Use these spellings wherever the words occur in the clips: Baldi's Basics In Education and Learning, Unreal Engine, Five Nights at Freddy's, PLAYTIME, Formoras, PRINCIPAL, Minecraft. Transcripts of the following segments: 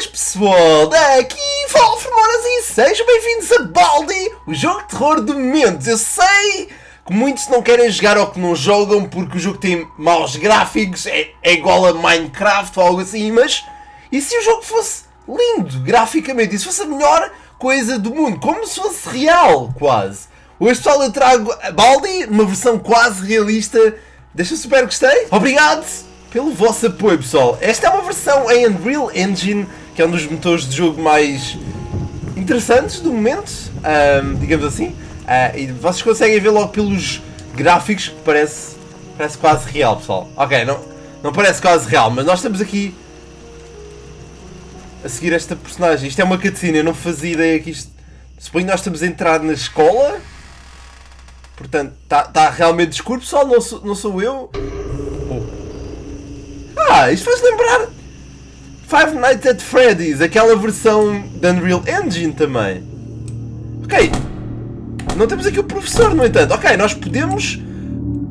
Boas pessoal, daqui fala Formoras e sejam bem-vindos a Baldi, o jogo de terror de momentos. Eu sei que muitos não querem jogar ou que não jogam porque o jogo tem maus gráficos, é igual a Minecraft ou algo assim, mas e se o jogo fosse lindo graficamente? E se fosse a melhor coisa do mundo, como se fosse real quase? Hoje pessoal eu trago a Baldi, uma versão quase realista. Deixa o super gostei, obrigado pelo vosso apoio pessoal. Esta é uma versão em Unreal Engine, que é um dos motores de jogo mais interessantes do momento, digamos assim, e vocês conseguem ver logo pelos gráficos que parece quase real pessoal. Ok, não parece quase real, mas nós estamos aqui a seguir esta personagem. Isto é uma cutscene, eu não fazia ideia que isto... Suponho que nós estamos a entrar na escola, portanto está realmente escuro pessoal, não sou eu. Ah, isto faz lembrar Five Nights at Freddy's, aquela versão da Unreal Engine também. Ok, não temos aqui o professor, no entanto. Ok, nós podemos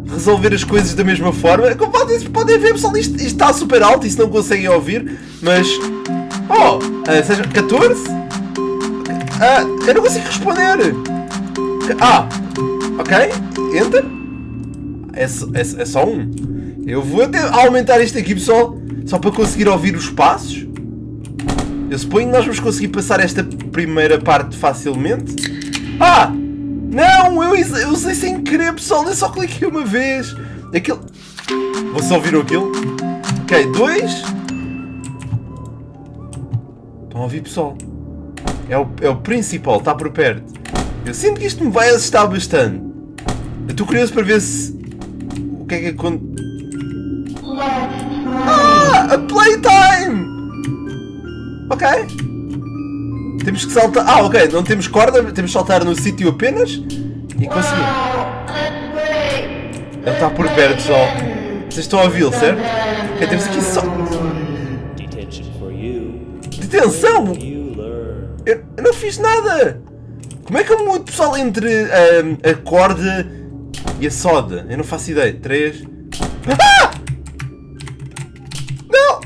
resolver as coisas da mesma forma. Como podem ver, pessoal, isto está super alto e se não conseguem ouvir, mas... Oh, seja 14? Eu não consigo responder. Ah, ok, enter. É só um. Eu vou até aumentar isto aqui pessoal, só para conseguir ouvir os passos. Eu suponho que nós vamos conseguir passar esta primeira parte facilmente. Ah! Não! Eu usei sem querer pessoal, eu só cliquei uma vez. Aquilo... Vocês ouviram aquilo? Ok, dois. Estão a ouvir pessoal? É o Principal, está por perto. Eu sinto que isto me vai assustar bastante. Eu estou curioso para ver se... O que é que acontece? Ah! A Playtime! Ok. Temos que saltar... Ah, ok. Não temos corda, temos que saltar no sítio apenas. E conseguimos. Ele está por perto, pessoal. Vocês estão a ouvi-lo, certo? Ok, temos aqui só... Detenção! Eu não fiz nada! Como é que eu mudo, pessoal, entre a corda e a soda? Eu não faço ideia. 3... Ah!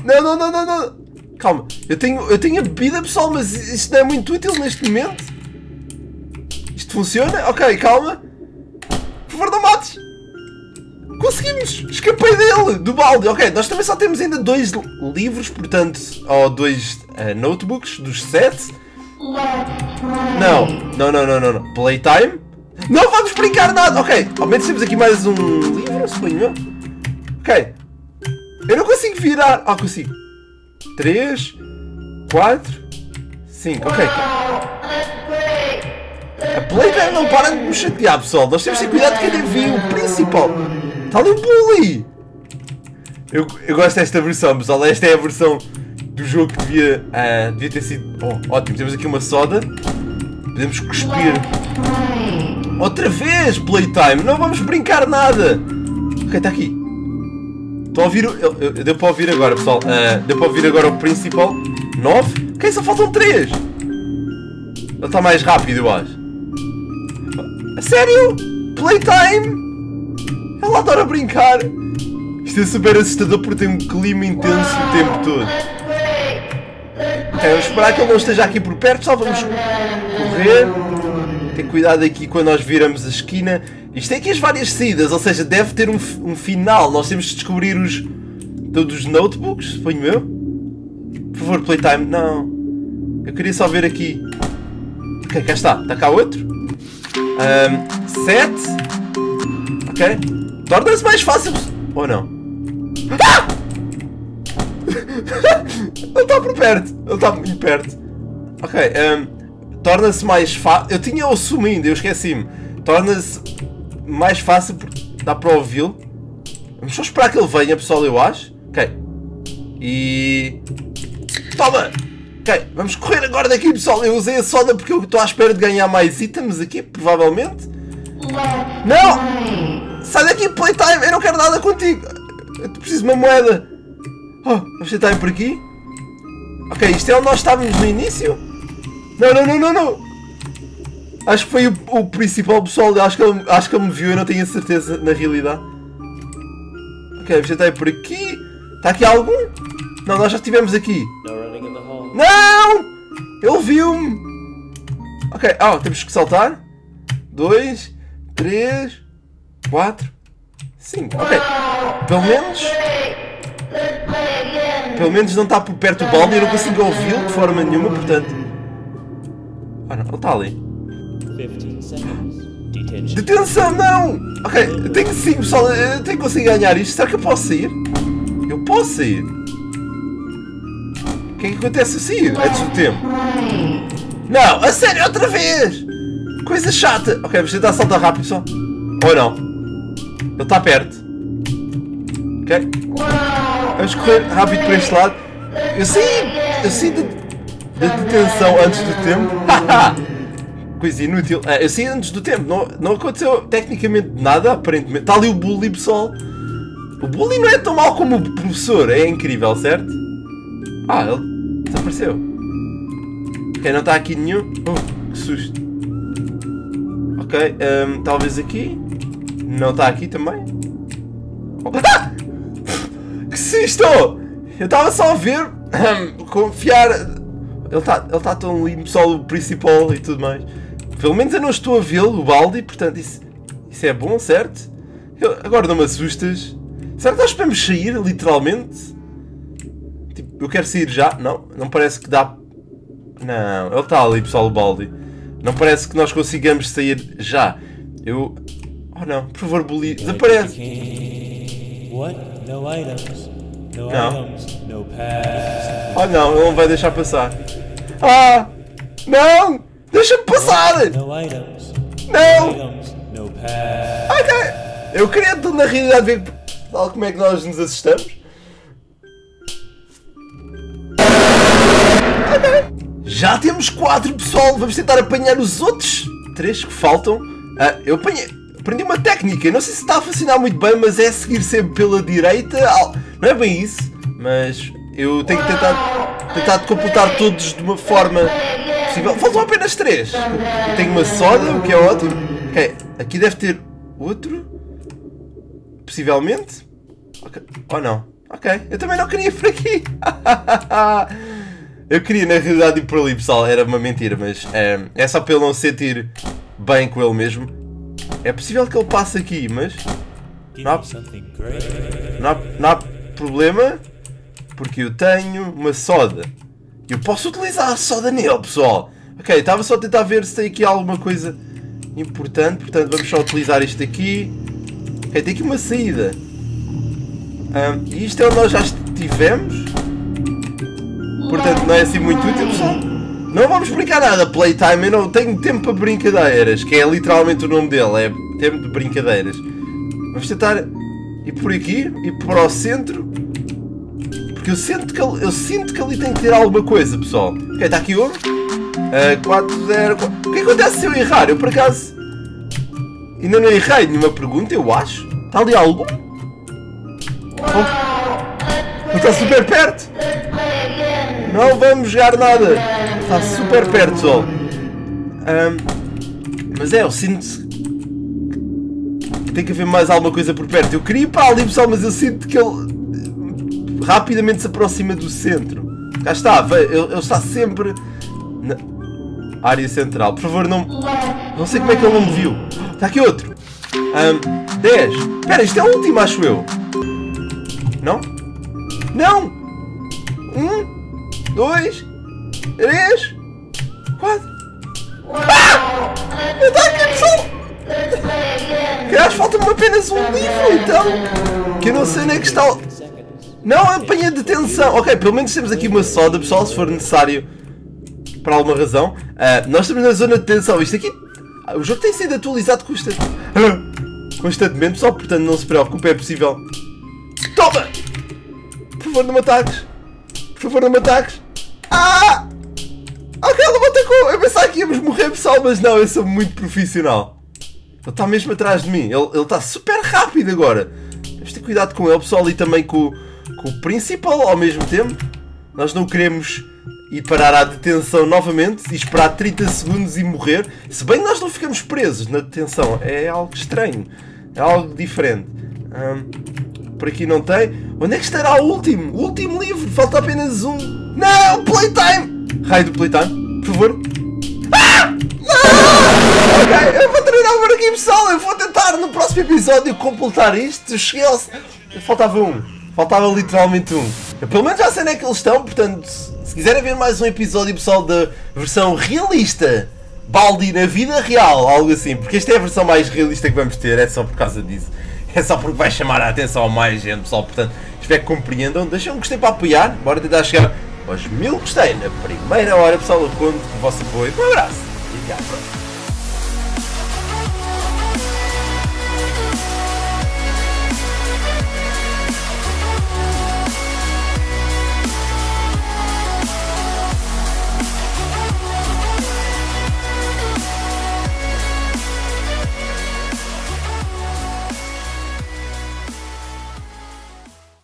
Não. Calma, eu tenho a bebida pessoal, mas isto não é muito útil neste momento. Isto funciona? Ok, calma. Por favor, não mates. Conseguimos! Escapei dele, do balde. Ok, nós também só temos ainda dois livros, portanto, ou dois notebooks dos 7. Não. Playtime? Não vamos brincar nada! Ok, ao menos temos aqui mais um livro, suponho. Ok. Eu não consigo virar! Ah, consigo! 3, 4, 5, ok. A Playtime não para de me chatear, pessoal. Nós temos que ter cuidado que eu vi o Principal. Está ali um bully! Eu gosto desta versão, pessoal. Esta é a versão do jogo que devia ter sido... Bom, ótimo. Temos aqui uma soda. Podemos cuspir. Outra vez, Playtime! Não vamos brincar nada! Ok, está aqui. Estou a ouvir deu para ouvir agora, pessoal. Deu para ouvir agora o Principal. 9. Ok, só faltam 3. Ele está mais rápido, eu acho. A sério? Playtime? Ela adora brincar. Isto é super assustador porque tem um clima intenso o tempo todo. Ok, vamos esperar que ele não esteja aqui por perto, pessoal. Vamos correr. Ter cuidado aqui quando nós viramos a esquina. Isto tem aqui as várias saídas, ou seja, deve ter um final. Nós temos de descobrir todos os notebooks, suponho eu. Por favor, Playtime. Não. Eu queria só ver aqui. Ok, cá está. Está cá outro. 7. Ok. Torna-se mais fácil. Ou não? Ah! Ele está por perto. Ele está muito perto. Ok. Torna-se mais fácil. Eu tinha o zoom ainda, eu esqueci-me. Torna-se... mais fácil porque dá para ouvi-lo. Vamos só esperar que ele venha, pessoal, eu acho. Ok. E... Toma! Ok, vamos correr agora daqui, pessoal. Eu usei a soda porque eu estou à espera de ganhar mais itens aqui, provavelmente. Não! Sai daqui, Playtime! Eu não quero nada contigo! Eu preciso de uma moeda. Oh, vamos tentar ir por aqui. Ok, isto é onde nós estávamos no início? Não! Acho que foi o Principal, pessoal. Acho que ele me viu, eu não tenho certeza na realidade. Ok, já está por aqui. Está aqui algum? Não, nós já estivemos aqui. Não! Ele viu-me! Ok, temos que saltar. 2, 3, 4, 5. Ok. Pelo menos não está por perto do balde e eu não consigo ouvi-lo de forma nenhuma, portanto. Ah não, ele está ali. Detenção, não! Ok, tenho que sim, pessoal, eu tenho que conseguir ganhar isto. Será que eu posso sair? Eu posso sair? O que é que acontece assim? Antes do tempo. Não, a sério, outra vez! Coisa chata! Ok, vamos tentar saltar rápido, pessoal. Ou não? Ele está perto. Ok? Vamos correr rápido para este lado. Eu sinto da detenção antes do tempo. Haha! Coisa inútil. Eu sei antes do tempo, não aconteceu tecnicamente nada, aparentemente. Está ali o bully, pessoal. O bully não é tão mau como o professor, é incrível, certo? Ele desapareceu. Ok, não está aqui nenhum. Que susto. Ok, talvez aqui. Não está aqui também. Que susto! Eu estava só a ver, confiar. Ele tá tão lindo, pessoal, o principal e tudo mais. Pelo menos eu não estou a vê-lo, o balde, portanto isso é bom, certo? Agora não me assustas. Será que nós podemos sair, literalmente? Tipo, eu quero sair já. Não, não parece que dá... Não, ele está ali, pessoal, o balde. Não parece que nós consigamos sair já. Eu... Oh não, por favor, bully, desaparece. Não. Oh não, ele não vai deixar passar. Não! Deixa-me passar! Não! Ok! Eu queria na realidade ver como é que nós nos assustamos. Ok! Já temos 4, pessoal! Vamos tentar apanhar os outros 3 que faltam. Eu aprendi uma técnica, não sei se está a funcionar muito bem, mas é seguir sempre pela direita. Não é bem isso, mas eu tenho que tentar completar todos de uma forma possível. Faltam apenas 3. Tenho uma soda, o que é ótimo. Ok, aqui deve ter outro. Possivelmente. Okay. Ou não? Ok, eu também não queria ir por aqui. Eu queria na realidade ir por ali, pessoal, era uma mentira, mas é só para ele não se sentir bem com ele mesmo. É possível que ele passe aqui, mas não há problema, porque eu tenho uma soda. Eu posso utilizar a soda nele, pessoal. Ok, estava só a tentar ver se tem aqui alguma coisa importante, portanto vamos só utilizar isto aqui. Ok, tem aqui uma saída. E isto é onde nós já estivemos. Portanto não é assim muito útil, pessoal. Não vamos brincar nada, Playtime, eu não tenho tempo para brincadeiras, que é literalmente o nome dele, é tempo de brincadeiras. Vamos tentar ir por aqui, ir para o centro, porque eu sinto que ali tem que ter alguma coisa, pessoal. Ok, está aqui ouro. 404. O que acontece se eu errar? Eu por acaso ainda não errei nenhuma pergunta, eu acho. Está ali algo? Não está super perto? Não vamos jogar nada. Está super perto, pessoal. Mas eu sinto que tem que haver mais alguma coisa por perto. Eu queria ir para ali, pessoal, mas eu sinto que ele rapidamente se aproxima do centro. Cá está, ele está sempre na área central. Por favor, não sei como é que ele não me viu. Está aqui outro. 10. Espera, isto é o último, acho eu. Não? Não! 1, 2, 3, 4. Eu estou aqui, pessoal! Aliás, falta-me apenas um livro, então! Que eu não sei nem que está... Não, apanha detenção! Ok, pelo menos temos aqui uma soda, pessoal, se for necessário. Por alguma razão. Nós estamos na zona de detenção. Isto aqui... O jogo tem sido atualizado constantemente, pessoal, portanto não se preocupe, é possível... Toma! Por favor, não me ataques! Por favor, não me ataques! Ok, ele me atacou! Eu pensava que íamos morrer, pessoal, mas não, eu sou muito profissional. Ele está mesmo atrás de mim, ele está super rápido agora. Temos de ter cuidado com ele, pessoal, e também com o Principal ao mesmo tempo. Nós não queremos ir parar à detenção novamente e esperar 30 segundos e morrer. Se bem que nós não ficamos presos na detenção, é algo estranho, é algo diferente. Por aqui não tem. Onde é que estará o último? O último livro. Falta apenas um. Não! Playtime! Raio do Playtime, por favor. Ah! Não! Ok, eu vou terminar por aqui, pessoal. Eu vou tentar no próximo episódio completar isto. Cheguei ao... Faltava um. Faltava literalmente um. Eu pelo menos já sei onde é que eles estão, portanto... Se quiserem ver mais um episódio, pessoal, da versão realista... Baldi na vida real, algo assim, porque esta é a versão mais realista que vamos ter, é só por causa disso. É só porque vai chamar a atenção a mais gente, pessoal, portanto, espero que compreendam. Deixem um gostei para apoiar, bora tentar chegar aos 1000 gostei na primeira hora, pessoal, eu conto com o vosso apoio. Um abraço e até à próxima.